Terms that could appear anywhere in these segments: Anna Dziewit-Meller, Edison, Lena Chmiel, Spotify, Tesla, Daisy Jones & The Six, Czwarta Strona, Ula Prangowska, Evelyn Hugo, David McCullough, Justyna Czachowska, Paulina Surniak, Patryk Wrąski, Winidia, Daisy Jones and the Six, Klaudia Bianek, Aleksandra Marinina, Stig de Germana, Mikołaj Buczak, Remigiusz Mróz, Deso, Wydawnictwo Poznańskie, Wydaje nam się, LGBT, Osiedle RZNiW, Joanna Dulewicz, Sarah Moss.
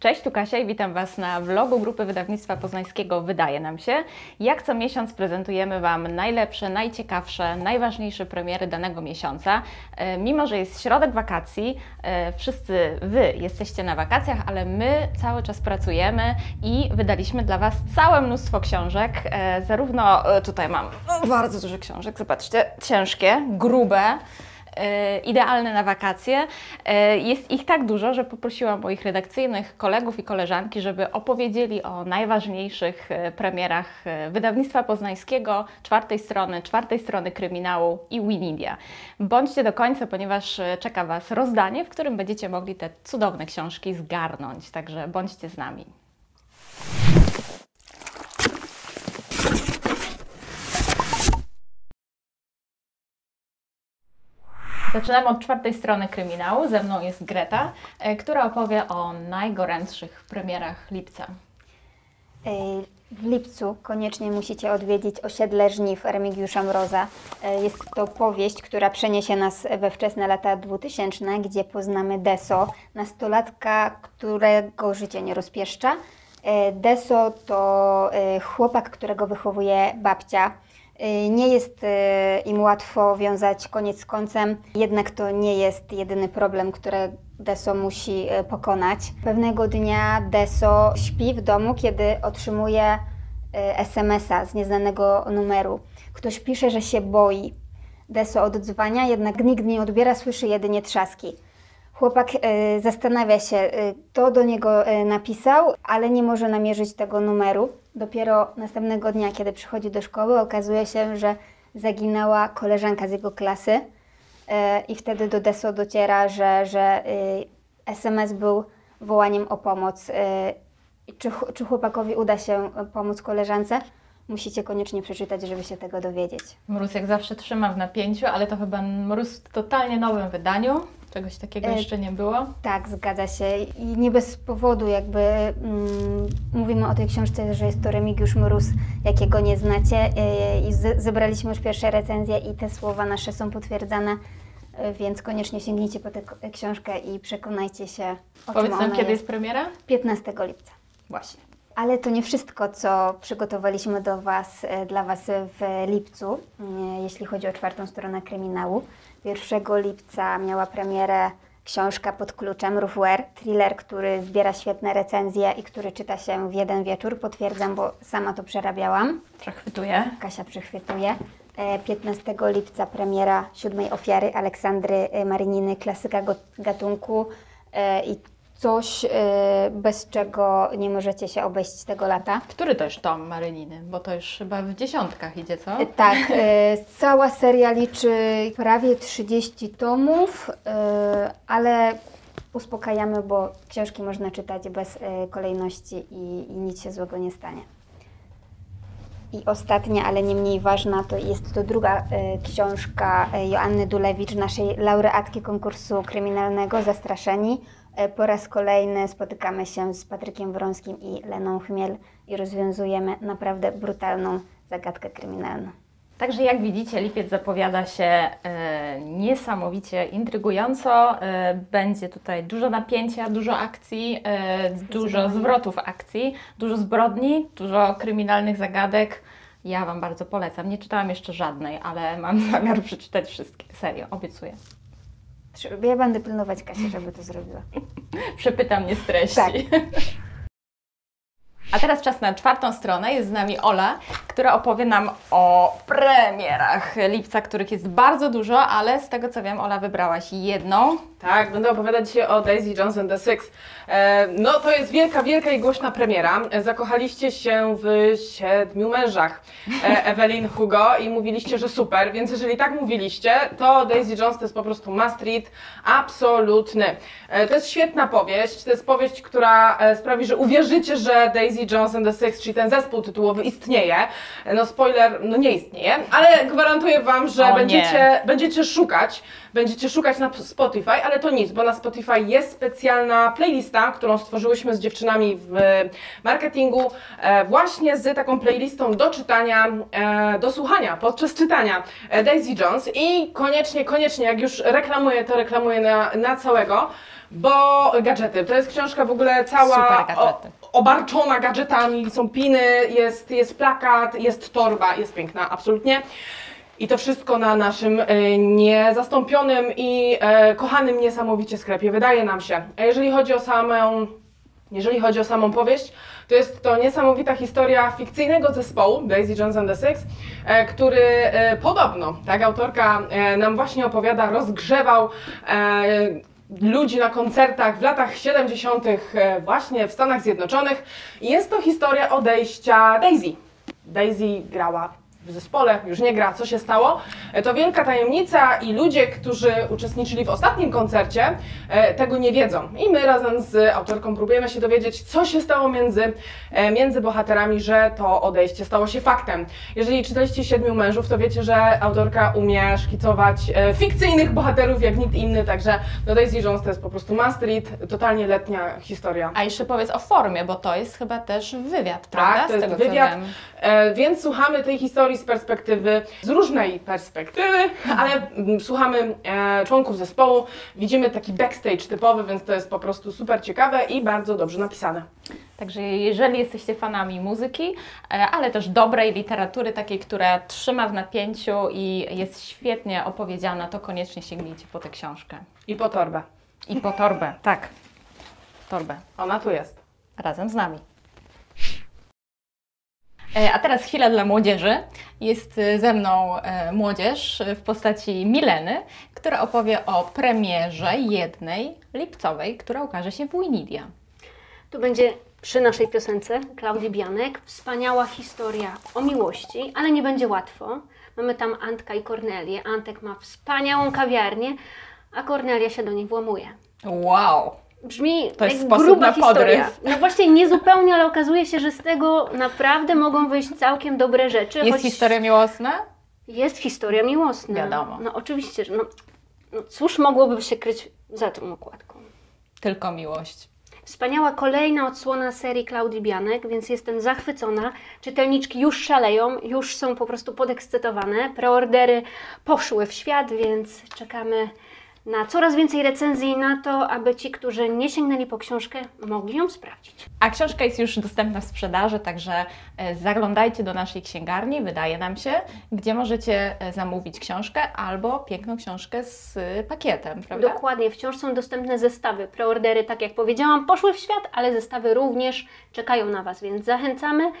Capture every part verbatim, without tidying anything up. Cześć, tu Kasia i witam Was na vlogu Grupy Wydawnictwa Poznańskiego Wydaje nam się. Jak co miesiąc prezentujemy Wam najlepsze, najciekawsze, najważniejsze premiery danego miesiąca. Mimo że jest środek wakacji, wszyscy Wy jesteście na wakacjach, ale my cały czas pracujemy i wydaliśmy dla Was całe mnóstwo książek. Zarówno tutaj mam bardzo dużo książek, zobaczcie, ciężkie, grube. Idealne na wakacje. Jest ich tak dużo, że poprosiłam moich redakcyjnych kolegów i koleżanki, żeby opowiedzieli o najważniejszych premierach Wydawnictwa Poznańskiego, czwartej strony, czwartej strony kryminału i Winidia. Bądźcie do końca, ponieważ czeka Was rozdanie, w którym będziecie mogli te cudowne książki zgarnąć. Także bądźcie z nami. Zaczynamy od czwartej strony kryminału. Ze mną jest Greta, która opowie o najgorętszych premierach lipca. W lipcu koniecznie musicie odwiedzić Osiedle RZNiW Remigiusza Mroza. Jest to powieść, która przeniesie nas we wczesne lata dwutysięczne, gdzie poznamy Deso, nastolatka, którego życie nie rozpieszcza. Deso to chłopak, którego wychowuje babcia. Nie jest im łatwo wiązać koniec z końcem, jednak to nie jest jedyny problem, który Deso musi pokonać. Pewnego dnia Deso śpi w domu, kiedy otrzymuje es em es a z nieznanego numeru. Ktoś pisze, że się boi. Deso odzwania, jednak nikt nie odbiera, słyszy jedynie trzaski. Chłopak zastanawia się, kto do niego napisał, ale nie może namierzyć tego numeru. Dopiero następnego dnia, kiedy przychodzi do szkoły, okazuje się, że zaginęła koleżanka z jego klasy i wtedy do Deso dociera, że, że es em es był wołaniem o pomoc. Czy, czy chłopakowi uda się pomóc koleżance? Musicie koniecznie przeczytać, żeby się tego dowiedzieć. Mróz jak zawsze trzyma w napięciu, ale to chyba Mróz w totalnie nowym wydaniu. Czegoś takiego jeszcze nie było? E, tak, zgadza się. I nie bez powodu jakby mm, mówimy o tej książce, że jest to Remigiusz Mróz, jakiego nie znacie. E, I z, zebraliśmy już pierwsze recenzje i te słowa nasze są potwierdzane, e, więc koniecznie sięgnijcie po tę książkę i przekonajcie się o Powiedz czym nam, ona kiedy jest. jest premiera? piętnastego lipca. Właśnie. Ale to nie wszystko, co przygotowaliśmy do was, dla Was w lipcu, jeśli chodzi o czwartą stronę kryminału. pierwszego lipca miała premierę książka Pod kluczem Ruffwer, thriller, który zbiera świetne recenzje i który czyta się w jeden wieczór. Potwierdzam, bo sama to przerabiałam. Przechwytuję. Kasia przechwytuje. piętnastego lipca premiera Siódmej ofiary Aleksandry Marininy, klasyka gatunku i coś, bez czego nie możecie się obejść tego lata. Który też tom Maryniny? Bo to już chyba w dziesiątkach idzie, co? Tak. Cała seria liczy prawie trzydzieści tomów, ale uspokajamy, bo książki można czytać bez kolejności i, i nic się złego nie stanie. I ostatnia, ale nie mniej ważna, to jest to druga książka Joanny Dulewicz, naszej laureatki konkursu kryminalnego Zastraszeni. Po raz kolejny spotykamy się z Patrykiem Wrąskim i Leną Chmiel i rozwiązujemy naprawdę brutalną zagadkę kryminalną. Także jak widzicie, lipiec zapowiada się e, niesamowicie intrygująco. E, będzie tutaj dużo napięcia, dużo akcji, e, dużo zwrotów akcji, dużo zbrodni, dużo kryminalnych zagadek. Ja Wam bardzo polecam. Nie czytałam jeszcze żadnej, ale mam zamiar przeczytać wszystkie. Serio, obiecuję. Ja będę pilnować Kasię, żeby to zrobiła. Przepytam, nie streści. Tak. A teraz czas na czwartą stronę. Jest z nami Ola, która opowie nam o premierach lipca, których jest bardzo dużo, ale z tego co wiem, Ola, wybrałaś jedną. Tak, będę opowiadać dzisiaj o Daisy Jones and the Six. No to jest wielka, wielka i głośna premiera. Zakochaliście się w siedmiu mężach Evelyn Hugo i mówiliście, że super, więc jeżeli tak mówiliście, to Daisy Jones to jest po prostu must read absolutny. To jest świetna powieść, to jest powieść, która sprawi, że uwierzycie, że Daisy Daisy Jones and the Six, czyli ten zespół tytułowy, istnieje. No spoiler, no nie istnieje, ale gwarantuję wam, że będziecie, będziecie szukać, będziecie szukać na Spotify, ale to nic, bo na Spotify jest specjalna playlista, którą stworzyłyśmy z dziewczynami w marketingu, właśnie z taką playlistą do czytania, do słuchania podczas czytania Daisy Jones i koniecznie, koniecznie, jak już reklamuję, to reklamuję na, na całego, bo gadżety, to jest książka w ogóle cała o, obarczona gadżetami, są piny, jest, jest plakat, jest torba, jest piękna, absolutnie. I to wszystko na naszym niezastąpionym i kochanym niesamowicie sklepie, wydaje nam się. A jeżeli chodzi o samą, jeżeli chodzi o samą powieść, to jest to niesamowita historia fikcyjnego zespołu Daisy Jones and the Six, który podobno, tak autorka nam właśnie opowiada, rozgrzewał ludzi na koncertach w latach siedemdziesiątych właśnie w Stanach Zjednoczonych. Jest to historia odejścia Daisy. Daisy grała w zespole, już nie gra, co się stało. To wielka tajemnica i ludzie, którzy uczestniczyli w ostatnim koncercie, tego nie wiedzą. I my razem z autorką próbujemy się dowiedzieć, co się stało między, między bohaterami, że to odejście stało się faktem. Jeżeli czytaliście Siedmiu mężów, to wiecie, że autorka umie szkicować fikcyjnych bohaterów jak nikt inny, także no Daisy Jones to jest po prostu must read, totalnie letnia historia. A jeszcze powiedz o formie, bo to jest chyba też wywiad, prawda? Tak, to jest wywiad, więc słuchamy tej historii z perspektywy, z różnej perspektywy, ale słuchamy e, członków zespołu, widzimy taki backstage typowy, więc to jest po prostu super ciekawe i bardzo dobrze napisane. Także jeżeli jesteście fanami muzyki, ale też dobrej literatury, takiej, która trzyma w napięciu i jest świetnie opowiedziana, to koniecznie sięgnijcie po tę książkę. I po torbę. I po torbę, tak. Torbę. Ona tu jest. Razem z nami. A teraz chwila dla młodzieży. Jest ze mną młodzież w postaci Mileny, która opowie o premierze jednej lipcowej, która ukaże się w Winidia. To będzie przy naszej piosence Klaudii Bianek wspaniała historia o miłości, ale nie będzie łatwo. Mamy tam Antka i Kornelię. Antek ma wspaniałą kawiarnię, a Kornelia się do niej włamuje. Wow! Brzmi to jest sposób gruba na podryw. Historia. No właśnie niezupełnie, ale okazuje się, że z tego naprawdę mogą wyjść całkiem dobre rzeczy. Jest choć... historia miłosna? Jest historia miłosna. Wiadomo. No oczywiście, że no, no cóż mogłoby się kryć za tą okładką? Tylko miłość. Wspaniała kolejna odsłona serii Klaudii Bianek, więc jestem zachwycona. Czytelniczki już szaleją, już są po prostu podekscytowane. Preordery poszły w świat, więc czekamy na coraz więcej recenzji na to, aby ci, którzy nie sięgnęli po książkę, mogli ją sprawdzić. A książka jest już dostępna w sprzedaży, także zaglądajcie do naszej księgarni, wydaje nam się, gdzie możecie zamówić książkę albo piękną książkę z pakietem, prawda? Dokładnie, wciąż są dostępne zestawy. Preordery, tak jak powiedziałam, poszły w świat, ale zestawy również czekają na Was, więc zachęcamy,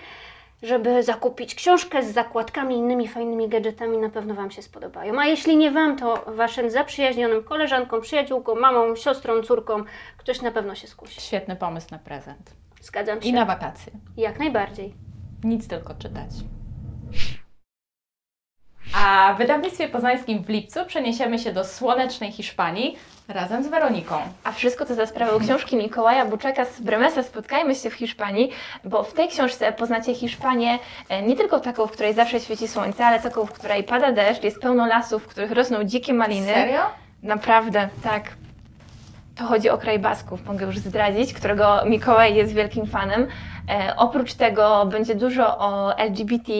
żeby zakupić książkę z zakładkami i innymi fajnymi gadżetami, na pewno Wam się spodobają. A jeśli nie Wam, to Waszym zaprzyjaźnionym koleżankom, przyjaciółką, mamą, siostrą, córką, ktoś na pewno się skusi. Świetny pomysł na prezent. Zgadzam się. I na wakacje. Jak najbardziej. Nic tylko czytać. A w Wydawnictwie Poznańskim w lipcu przeniesiemy się do słonecznej Hiszpanii razem z Weroniką. A wszystko to za sprawą książki Mikołaja Buczaka z Bremesa Spotkajmy się w Hiszpanii, bo w tej książce poznacie Hiszpanię nie tylko taką, w której zawsze świeci słońce, ale taką, w której pada deszcz, jest pełno lasów, w których rosną dzikie maliny. Serio? Naprawdę, tak. To chodzi o kraj Basków, mogę już zdradzić, którego Mikołaj jest wielkim fanem. E, oprócz tego będzie dużo o L G B T,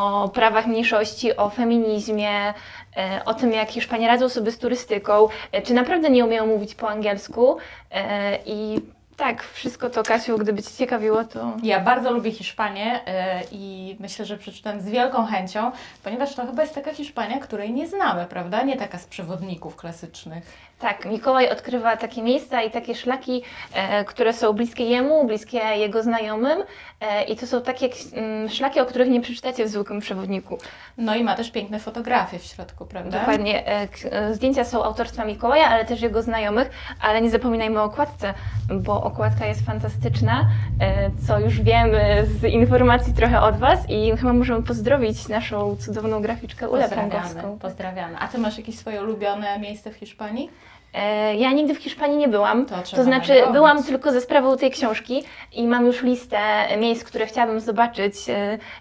o prawach mniejszości, o feminizmie, e, o tym, jak Hiszpanie radzą sobie z turystyką, e, czy naprawdę nie umieją mówić po angielsku. E, i tak, wszystko to, Kasiu, gdyby Cię ciekawiło, to... Ja bardzo lubię Hiszpanię yy, i myślę, że przeczytam z wielką chęcią, ponieważ to chyba jest taka Hiszpania, której nie znamy, prawda? Nie taka z przewodników klasycznych. Tak, Mikołaj odkrywa takie miejsca i takie szlaki, yy, które są bliskie jemu, bliskie jego znajomym yy, i to są takie yy, szlaki, o których nie przeczytacie w zwykłym przewodniku. No i ma też piękne fotografie w środku, prawda? Dokładnie. Yy, zdjęcia są autorstwa Mikołaja, ale też jego znajomych, ale nie zapominajmy o okładce, bo okładka jest fantastyczna, co już wiemy z informacji trochę od Was i chyba możemy pozdrowić naszą cudowną graficzkę Ulę Prangowską. Pozdrawiamy. A Ty masz jakieś swoje ulubione miejsce w Hiszpanii? Ja nigdy w Hiszpanii nie byłam, to, to znaczy robić. byłam tylko ze sprawą tej książki i mam już listę miejsc, które chciałabym zobaczyć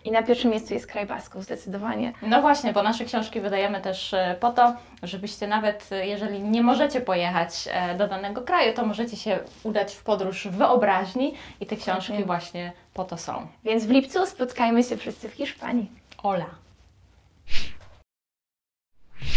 i na pierwszym miejscu jest kraj Basków, zdecydowanie. No właśnie, bo nasze książki wydajemy też po to, żebyście nawet jeżeli nie możecie pojechać do danego kraju, to możecie się udać w podróż wyobraźni i te książki właśnie, właśnie po to są. Więc w lipcu spotkajmy się wszyscy w Hiszpanii. Ola!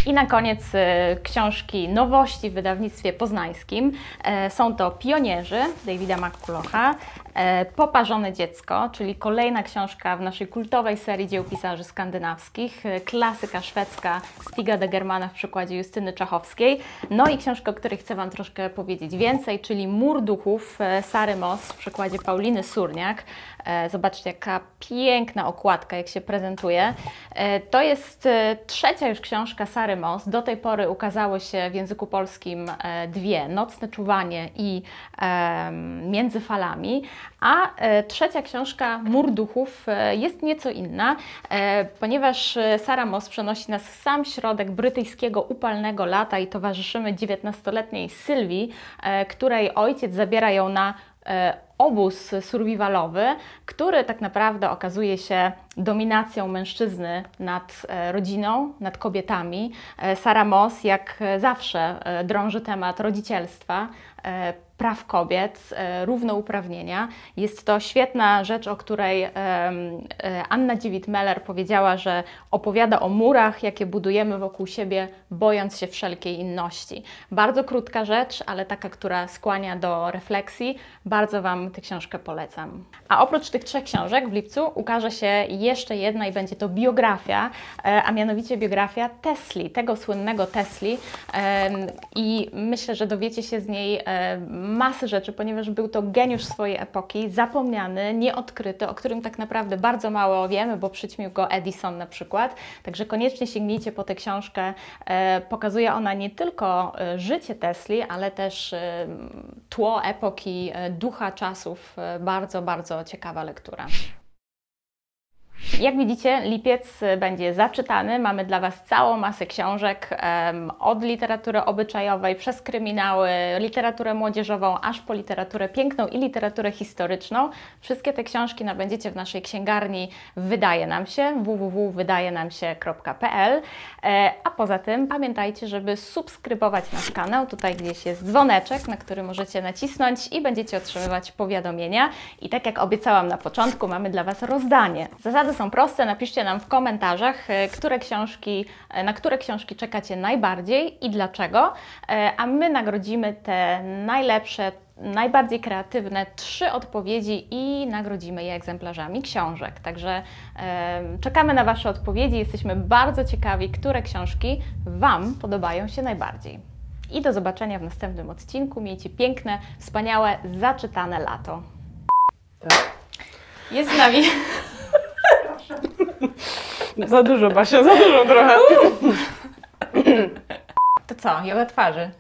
I na koniec e, książki nowości w wydawnictwie poznańskim. E, są to Pionierzy Davida McCullougha, e, Poparzone dziecko, czyli kolejna książka w naszej kultowej serii dzieł pisarzy skandynawskich, e, klasyka szwedzka Stiga de Germana w przykładzie Justyny Czachowskiej, no i książka, o której chcę Wam troszkę powiedzieć więcej, czyli Mur duchów e, Sary Moss w przykładzie Pauliny Surniak. E, zobaczcie, jaka piękna okładka, jak się prezentuje. E, to jest e, trzecia już książka Sary Moss. Do tej pory ukazały się w języku polskim dwie, Nocne czuwanie i e, Między falami, a trzecia książka, Mur duchów, jest nieco inna, e, ponieważ Sarah Moss przenosi nas w sam środek brytyjskiego upalnego lata i towarzyszymy dziewiętnastoletniej Sylwii, e, której ojciec zabiera ją na e, obóz survivalowy, który tak naprawdę okazuje się dominacją mężczyzny nad rodziną, nad kobietami. Sarah Moss jak zawsze drąży temat rodzicielstwa, praw kobiet, równouprawnienia. Jest to świetna rzecz, o której Anna Dziewit-Meller powiedziała, że opowiada o murach, jakie budujemy wokół siebie, bojąc się wszelkiej inności. Bardzo krótka rzecz, ale taka, która skłania do refleksji. Bardzo Wam tę książkę polecam. A oprócz tych trzech książek w lipcu ukaże się jeszcze jedna i będzie to biografia, a mianowicie biografia Tesli, tego słynnego Tesli. I myślę, że dowiecie się z niej masy rzeczy, ponieważ był to geniusz swojej epoki, zapomniany, nieodkryty, o którym tak naprawdę bardzo mało wiemy, bo przyćmił go Edison na przykład. Także koniecznie sięgnijcie po tę książkę. Pokazuje ona nie tylko życie Tesli, ale też tło epoki, ducha czasów. Bardzo, bardzo ciekawa lektura. Jak widzicie, lipiec będzie zaczytany. Mamy dla Was całą masę książek, od literatury obyczajowej, przez kryminały, literaturę młodzieżową, aż po literaturę piękną i literaturę historyczną. Wszystkie te książki nabędziecie w naszej księgarni Wydaje nam się, w w w kropka wydaje nam się kropka p l. A poza tym pamiętajcie, żeby subskrybować nasz kanał. Tutaj gdzieś jest dzwoneczek, na który możecie nacisnąć i będziecie otrzymywać powiadomienia. I tak jak obiecałam na początku, mamy dla Was rozdanie. Zasady są proste, napiszcie nam w komentarzach, które książki, na które książki czekacie najbardziej i dlaczego, a my nagrodzimy te najlepsze, najbardziej kreatywne trzy odpowiedzi i nagrodzimy je egzemplarzami książek. Także e, czekamy na Wasze odpowiedzi, jesteśmy bardzo ciekawi, które książki Wam podobają się najbardziej. I do zobaczenia w następnym odcinku. Miejcie piękne, wspaniałe, zaczytane lato. Jest z nami... Za dużo, Basia, za dużo trochę. To co? Joga twarzy.